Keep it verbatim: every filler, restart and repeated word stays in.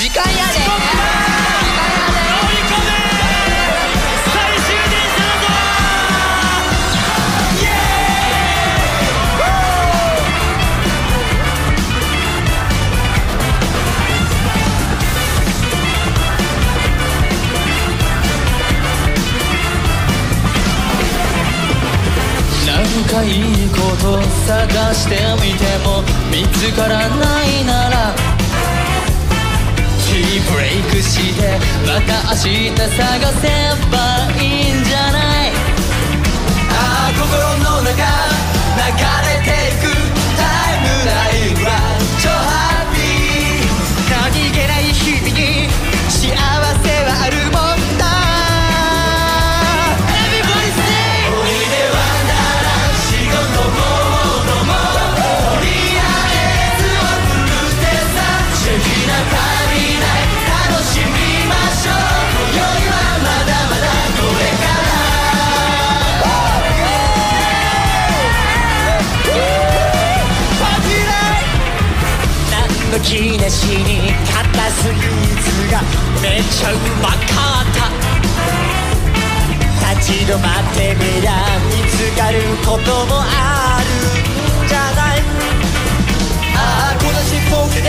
時間やで深いこと探してみても見つからないならティーブレイクしてまた明日探せばいいんじゃないああ心の中流れていくタイムラインは超ハッピー何気ない日々に幸せはあるもんだ気なしに買ったスイーツがめっちゃうまかった立ち止まってみりゃ見つかることもあるんじゃないああこの尻尾で